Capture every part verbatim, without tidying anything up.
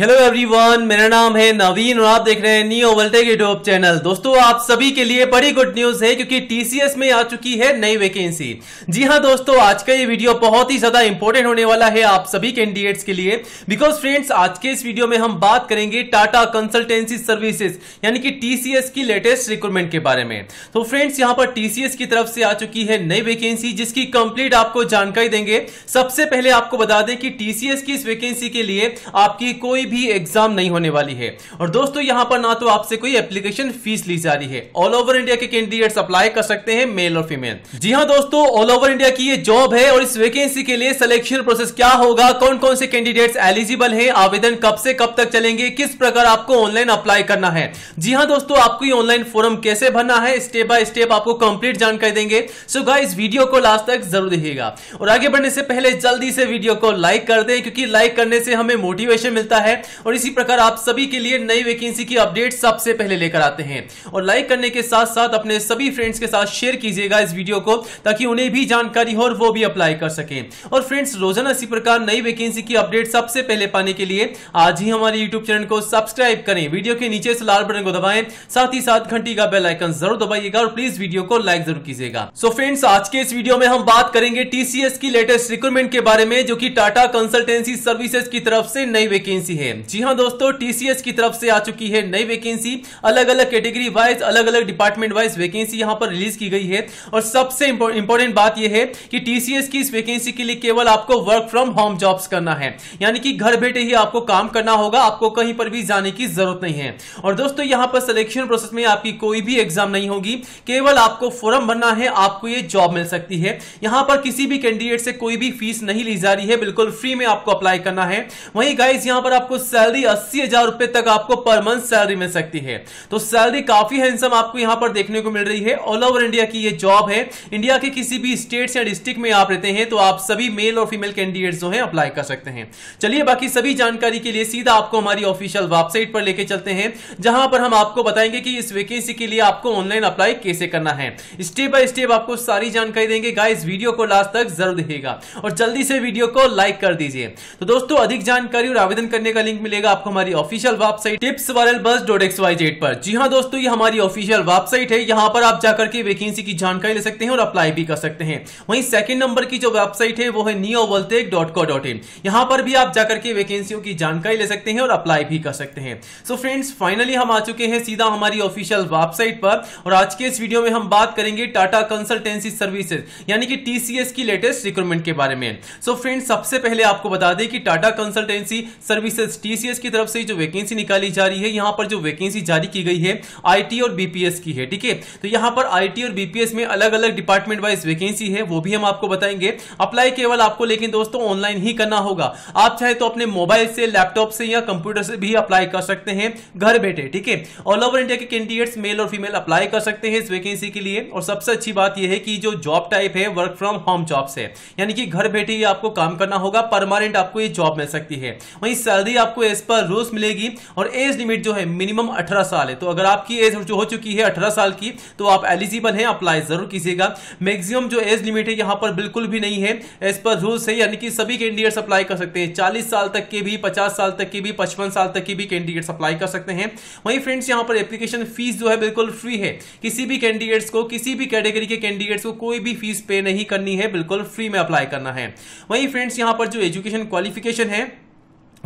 Hello everyone, मेरा नाम है नवीन और आप देख रहे हैं नियोवोल्टेक यूट्यूब चैनल। दोस्तों, आप सभी के लिए बड़ी गुड न्यूज है क्योंकि टीसीएस में आ चुकी है नई वैकेंसी। जी हां दोस्तों, आज का ये वीडियो बहुत ही ज्यादा इंपॉर्टेंट होने वाला है आप सभी कैंडिडेट्स के लिए, बिकॉज फ्रेंड्स आज के इस वीडियो में हम बात करेंगे टाटा कंसल्टेंसी सर्विसेज यानी कि टीसीएस की लेटेस्ट रिक्रूटमेंट के बारे में। तो फ्रेंड्स, यहाँ पर टीसीएस की तरफ से आ चुकी है नई वैकेंसी जिसकी कंप्लीट आपको जानकारी देंगे। सबसे पहले आपको बता दें कि टीसीएस की इस वैकेंसी के लिए आपकी कोई भी एग्जाम नहीं होने वाली है और दोस्तों यहां पर ना तो आपसे कोई एप्लीकेशन फीस ली जा रही है। ऑल ओवर इंडिया के कैंडिडेट्स अप्लाई कर सकते हैं, मेल और फीमेल। जी हां दोस्तों, ऑल ओवर इंडिया की ये जॉब है और इस वैकेंसी के लिए सिलेक्शन प्रोसेस क्या होगा, कौन कौन से कैंडिडेट्स एलिजिबल है, आवेदन कब से कब तक चलेंगे, किस प्रकार आपको ऑनलाइन अप्लाई करना है। जी हां दोस्तों, आपको ये ऑनलाइन फॉर्म कैसे भरना है स्टेप बाय स्टेप आपको कंप्लीट जानकारी देंगे। सो गाइस, वीडियो को लास्ट तक जरूर देखिएगा और आगे बढ़ने से पहले जल्दी से वीडियो को लाइक कर दें क्योंकि लाइक करने से हमें मोटिवेशन मिलता है और इसी प्रकार आप सभी के लिए नई वैकेंसी की अपडेट सबसे पहले लेकर आते हैं। और लाइक करने के साथ साथ अपने सभी फ्रेंड्स के साथ शेयर कीजिएगा इस वीडियो को ताकि उन्हें भी जानकारी हो और वो भी अप्लाई कर सकें। और फ्रेंड्स, रोजाना इसी प्रकार नई वैकेंसी की अपडेट सबसे पहले पाने के लिए आज ही हमारे यूट्यूब चैनल को सब्सक्राइब करें, वीडियो के नीचे से लाल बटन को दबाएं, साथ ही साथ घंटी का बेल आइकन जरूर दबाइएगा और प्लीज वीडियो को लाइक जरूर कीजिएगा। सो फ्रेंड्स, आज के इस वीडियो में हम बात करेंगे टीसीएस की लेटेस्ट रिक्रूटमेंट के बारे में जो कि टाटा कंसल्टेंसी सर्विसेज की तरफ से नई वैकेंसी है। जी हाँ दोस्तों, टीसीएस की तरफ से आ चुकी है नई वैकेंसी। अलग अलग कैटेगरी वाइज, अलग अलग डिपार्टमेंट वाइज वैकेंसी यहां पर रिलीज की गई है और सबसे इंपॉर्टेंट बात यह है कि टीसीएस की इस वैकेंसी के लिए केवल आपको वर्क फ्रॉम होम जॉब्स करना है, यानी कि घर बैठे ही आपको काम करना होगा, आपको कहीं पर भी जाने की जरूरत नहीं है। और दोस्तों यहां पर सिलेक्शन प्रोसेस में आपकी कोई भी एग्जाम नहीं होगी, केवल आपको फॉर्म भरना है, आपको ये जॉब मिल सकती है। यहां पर किसी भी कैंडिडेट से कोई भी फीस नहीं ली जा रही है, बिल्कुल फ्री में आपको अप्लाई करना है। वहीं गाइज, यहां पर आपको सैलरी अस्सी हजार रुपए तक आपको पर मंथ सैलरी मिल सकती है, तो सैलरी काफी हैंडसम आपको यहां पर देखने को मिल रही है। ऑल ओवर इंडिया की ये जॉब है, इंडिया के किसी भी स्टेट या डिस्ट्रिक्ट में आप रहते हैं तो आप सभी मेल और फीमेल कैंडिडेट्स जो हैं अप्लाई कर सकते हैं। चलिए, बाकी सभी जानकारी के लिए सीधा आपको हमारी ऑफिशियल वेबसाइट पर लेके चलते हैं जहां पर हम आपको बताएंगे कि इस वैकेंसी के लिए आपको ऑनलाइन अप्लाई कैसे करना है। स्टेप बाय स्टेप आपको सारी जानकारी देंगे। गाइस, वीडियो को लास्ट तक जरूर देखिएगा और जल्दी से वीडियो को लाइक कर दीजिए। तो दोस्तों, अधिक जानकारी और आवेदन करने का लिंक मिलेगा आपको हमारी official website tips viral buzz dot X Y Z पर। जी हां दोस्तों, ये हमारी ऑफिशियल वेबसाइट है, यहां पर आप जाकर के वैकेंसी की जानकारी ले सकते हैं और अप्लाई भी कर सकते हैं। वहीं सेकंड नंबर की जो वेबसाइट है वो है new Voltech dot co dot in, यहां पर भी आप जाकर के वैकेंसियों की जानकारी ले सकते हैं और अप्लाई भी कर सकते हैं। सो फ्रेंड्स, फाइनली हम आ चुके हैं सीधा हमारी ऑफिशियल वेबसाइट पर और आज के इस वीडियो में हम बात करेंगे टाटा कंसल्टेंसी सर्विसेज यानी कि टीसीएस की लेटेस्ट रिक्रूटमेंट के बारे में। सो फ्रेंड्स, सबसे पहले आपको बता दें कि टाटा कंसल्टेंसी सर्विसेज टीसीएस की तरफ से जो वैकेंसी निकाली जा रही है, यहां पर जो वैकेंसी जारी की गई है आईटी और बीपीएस की है, ठीक है। तो यहां पर आईटी और बीपीएस में अलग अलग डिपार्टमेंट वाइज वैकेंसी है, वो भी हम आपको बताएंगे। अप्लाई केवल आपको लेकिन दोस्तों ऑनलाइन ही करना होगा। आप चाहे तो अपने मोबाइल से, लैपटॉप से या कंप्यूटर से भी अप्लाई कर सकते हैं घर बैठे, ठीक है। ऑल ओवर इंडिया के कैंडिडेट्स मेल और फीमेल अप्लाई कर सकते हैं इस वैकेंसी के लिए। और सबसे अच्छी बात यह है कि जो जॉब टाइप है वर्क फ्रॉम होम जॉब्स है, यानी कि घर बैठे ही आपको काम करना होगा, परमानेंट आपको ये जॉब मिल सकती है। वहीं सैलरी आपको एज पर रूल्स मिलेगी और एज लिमिट जो है मिनिमम अठारह साल है, तो अगर आपकी एज जो हो चुकी है अठारह साल की तो आप एलिजिबल हैं, अप्लाई जरूर कीजिएगा। मैक्सिमम जो एज लिमिट है यहां पर बिल्कुल भी नहीं है, एज पर रूल्स है, यानी कि सभी कैंडिडेट्स अप्लाई कर सकते हैं। चालीस साल तक के भी, पचास साल तक के भी, पचपन साल तक के भी कैंडिडेट्स अप्लाई कर सकते हैं। वहीं फ्रेंड्स, यहां पर एप्लीकेशन फीस जो है बिल्कुल फ्री है, किसी भी कैंडिडेट्स को, किसी भी कैटेगरी के कैंडिडेट्स को कोई भी फीस पे नहीं करनी है, बिल्कुल फ्री में अप्लाई करना है। वहीं फ्रेंड्स, यहां पर जो एजुकेशन क्वालिफिकेशन है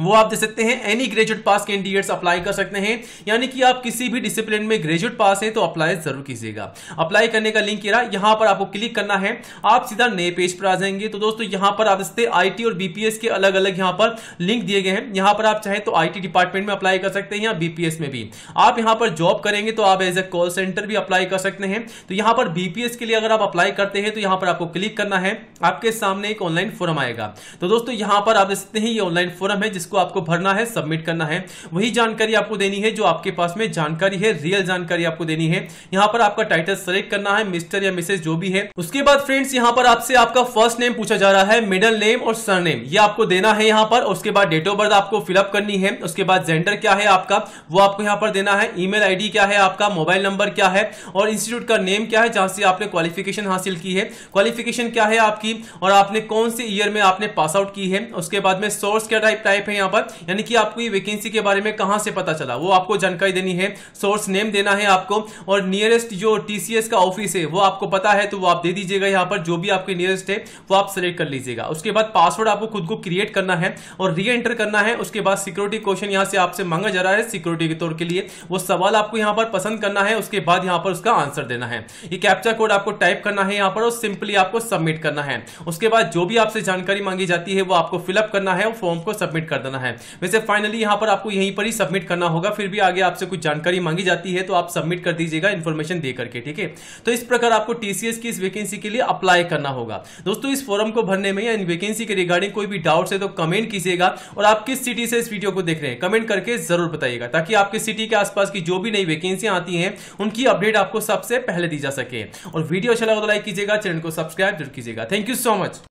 वो आप दे सकते हैं, any graduate pass candidates apply कर सकते हैं, यानी कि आप किसी भी डिसिप्लिन में ग्रेजुएट पास है तो अप्लाई जरूर कीजिएगा। अप्लाई करने का लिंक रहा, यहां पर आपको क्लिक करना है, आप सीधा नए पेज पर आ जाएंगे। तो दोस्तों यहां पर आप देखते आईटी और बीपीएस के अलग अलग यहां पर लिंक दिए गए हैं, यहां पर आप चाहे तो आईटी डिपार्टमेंट में अप्लाई कर सकते हैं या बीपीएस में भी। आप यहां पर जॉब करेंगे तो आप एज ए कॉल सेंटर भी अप्लाई कर सकते हैं। तो यहां पर बीपीएस के लिए अगर आप अप्लाई करते हैं तो यहां पर आपको क्लिक करना है, आपके सामने एक ऑनलाइन फॉर्म आएगा। तो दोस्तों यहां पर आप देख सकते हैं ये ऑनलाइन फॉर्म है जिसको आपको भरना है, सबमिट करना है, वही जानकारी आपको देनी है जो आपके पास में जानकारी है, रियल जानकारी आपको देनी है। यहां पर आपका टाइटल सेलेक्ट करना है, मिस्टर या मिसेस जो भी है। उसके बाद फ्रेंड्स यहां पर आपसे आपका फर्स्ट नेम पूछा जा रहा है, मिडिल नेम और सरनेम ये आपको देना है यहां पर। उसके बाद डेट ऑफ बर्थ आपको फिलअप करनी है, उसके बाद जेंडर क्या है आपका वो आपको यहां पर देना है, ईमेल आईडी क्या है आपका, मोबाइल नंबर क्या है और इंस्टीट्यूट का नेम क्या है जहां से आपने क्वालिफिकेशन हासिल की है, क्वालिफिकेशन क्या है आपकी और आपने कौन से ईयर में आपने पास आउट की है। उसके बाद में सोर्स क्या टाइप टाइप रखें यहाँ पर, यानी कि आपको ये वैकेंसी के बारे में कहाँ से पता चला वो आपको जानकारी देनी है, सोर्स नेम देना है आपको, और नियरेस्ट जो टीसीएस का ऑफिस है वो आपको पता है तो वो आप दे दीजिएगा यहाँ पर, जो भी आपके नियरेस्ट है वो आप सेलेक्ट कर लीजिएगा। उसके बाद पासवर्ड आपको खुद को क्रिएट करना है और री एंटर करना है। उसके बाद सिक्योरिटी क्वेश्चन यहाँ से आपसे मांगा जा रहा है, सिक्योरिटी के तौर के लिए वो सवाल आपको यहाँ पर पसंद करना है, उसके बाद यहाँ पर उसका आंसर देना है। ये कैप्चा कोड आपको टाइप करना है यहाँ पर और सिंपली आपको सबमिट करना है। उसके बाद जो भी आपसे जानकारी मांगी जाती है वो आपको फिलअप करना है और फॉर्म को सबमिट कर देना है। वैसे फाइनली यहाँ पर आपको यहीं पर ही सबमिट करना होगा, फिर भी आगे आपसे कुछ जानकारी मांगी जाती है तो आप सबमिट कर दीजिएगा इन्फॉर्मेशन दे करके, ठीक है। तो इस प्रकार आपको टीसीएस की इस वैकेंसी के लिए अप्लाई करना होगा। दोस्तों इस फॉर्म को भरने में या इन वैकेंसी के रिगार्डिंग कोई भी डाउट है तो कमेंट कीजिएगा, और आप किस सिटी से इस वीडियो को देख रहे हैं कमेंट करके जरूर बताइएगा, ताकि आपके सिटी के आसपास की जो भी नई वैकेंसियां आती हैं उनकी अपडेट आपको सबसे पहले दी जा सके। और वीडियो अच्छा लगा तो लाइक कीजिएगा, चैनल को सब्सक्राइब जरूर कीजिएगा। Thank you so much.